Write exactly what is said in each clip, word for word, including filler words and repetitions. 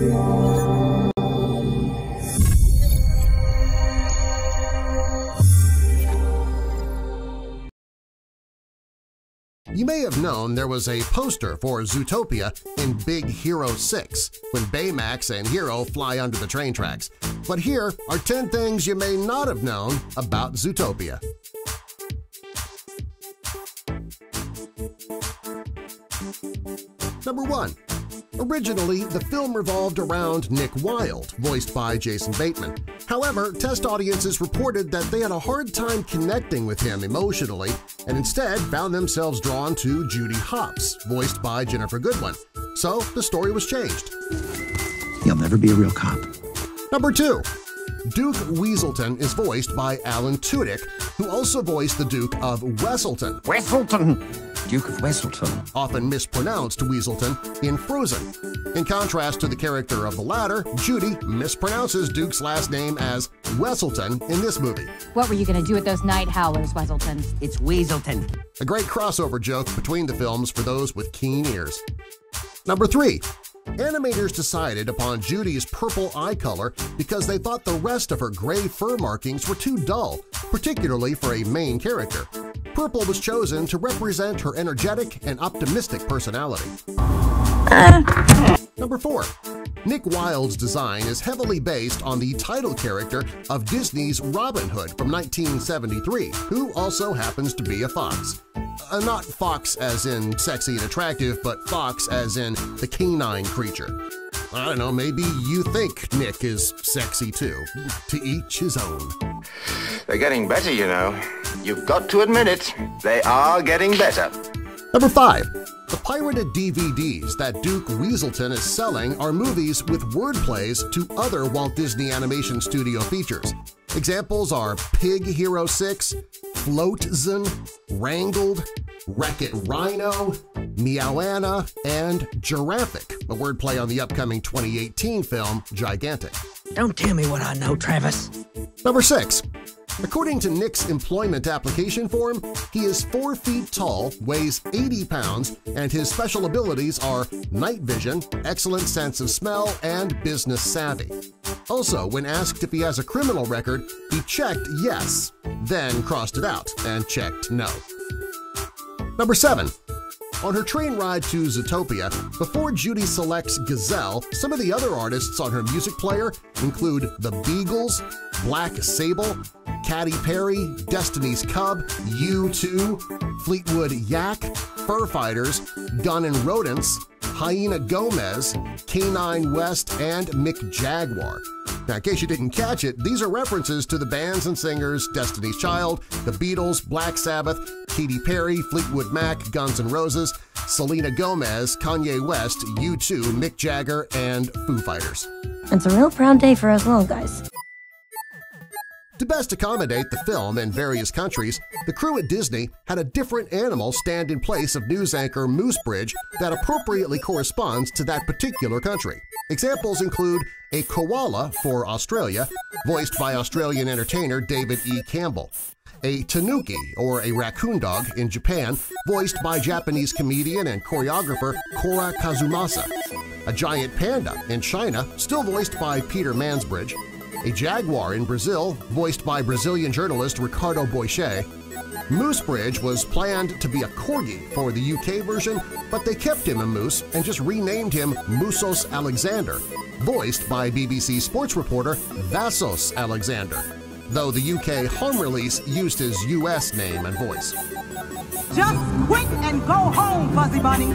You may have known there was a poster for Zootopia in Big Hero six when Baymax and Hiro fly under the train tracks, but here are ten things you may not have known about Zootopia. Number one. Originally, the film revolved around Nick Wilde, voiced by Jason Bateman. However, test audiences reported that they had a hard time connecting with him emotionally and instead found themselves drawn to Judy Hopps, voiced by Jennifer Goodwin. So the story was changed. You'll never be a real cop. Number two. Duke Weaselton is voiced by Alan Tudyk, who also voiced the Duke of Weselton. Weselton! Duke of Weselton, often mispronounced Weaselton, in Frozen. In contrast to the character of the latter, Judy mispronounces Duke's last name as Weselton in this movie. What were you going to do with those night howlers, Weselton? It's Weaselton. A great crossover joke between the films for those with keen ears. Number three. Animators decided upon Judy's purple eye color because they thought the rest of her gray fur markings were too dull, particularly for a main character. Purple was chosen to represent her energetic and optimistic personality. Number four. Nick Wilde's design is heavily based on the title character of Disney's Robin Hood from nineteen seventy-three, who also happens to be a fox. Uh, not fox as in sexy and attractive, but fox as in the canine creature. I don't know, maybe you think Nick is sexy too. To each his own. They're getting better, you know. You've got to admit it. They are getting better. Number five. The pirated D V Ds that Duke Weaselton is selling are movies with wordplays to other Walt Disney Animation Studio features. Examples are Big Hero six, Floatzin, Wrangled, Wreck-It Rhino, Meowana, and Giraffic, a wordplay on the upcoming twenty eighteen film Gigantic. Don't tell me what I know, Travis. Number six. According to Nick's employment application form, he is four feet tall, weighs eighty pounds, and his special abilities are night vision, excellent sense of smell, and business savvy. Also, when asked if he has a criminal record, he checked yes, then crossed it out and checked no. Number seven. On her train ride to Zootopia, before Judy selects Gazelle, some of the other artists on her music player include The Beagles, Black Sable, Katy Perry, Destiny's Cub, U two, Fleetwood Mac, Fur Fighters, Guns N' Roses, Hyena Gomez, K nine West, and Mick Jaguar. Now, in case you didn't catch it, these are references to the bands and singers Destiny's Child, The Beatles, Black Sabbath, Katy Perry, Fleetwood Mac, Guns N' Roses, Selena Gomez, Kanye West, U two, Mick Jagger, and Foo Fighters. It's a real proud day for us little guys. To best accommodate the film in various countries, the crew at Disney had a different animal stand in place of news anchor Moosebridge that appropriately corresponds to that particular country. Examples include a koala for Australia, voiced by Australian entertainer David E. Campbell, a tanuki or a raccoon dog in Japan, voiced by Japanese comedian and choreographer Kora Kazumasa, a giant panda in China, still voiced by Peter Mansbridge, a jaguar in Brazil, voiced by Brazilian journalist Ricardo Boixet. Moosebridge was planned to be a corgi for the U K version, but they kept him a moose and just renamed him Musos Alexander, voiced by B B C sports reporter Vassos Alexander, though the U K home release used his U S name and voice. Just quit and go home, Fuzzy Bunny!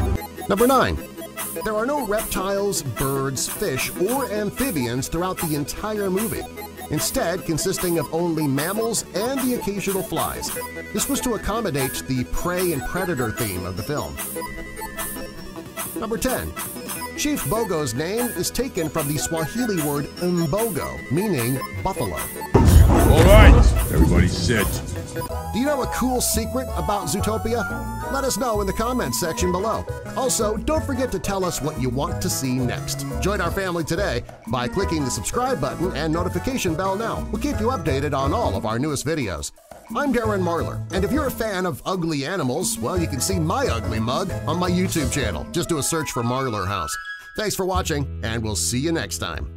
Number nine. There are no reptiles, birds, fish, or amphibians throughout the entire movie, instead consisting of only mammals and the occasional flies. This was to accommodate the prey and predator theme of the film. Number ten. Chief Bogo's name is taken from the Swahili word mbogo, meaning buffalo. All right, everybody sit. Do you know a cool secret about Zootopia? Let us know in the comments section below. Also, don't forget to tell us what you want to see next. Join our family today by clicking the subscribe button and notification bell now. We'll keep you updated on all of our newest videos. I'm Darren Marlar, and if you're a fan of ugly animals, well, you can see my ugly mug on my YouTube channel. Just do a search for Marlar House. Thanks for watching, and we'll see you next time.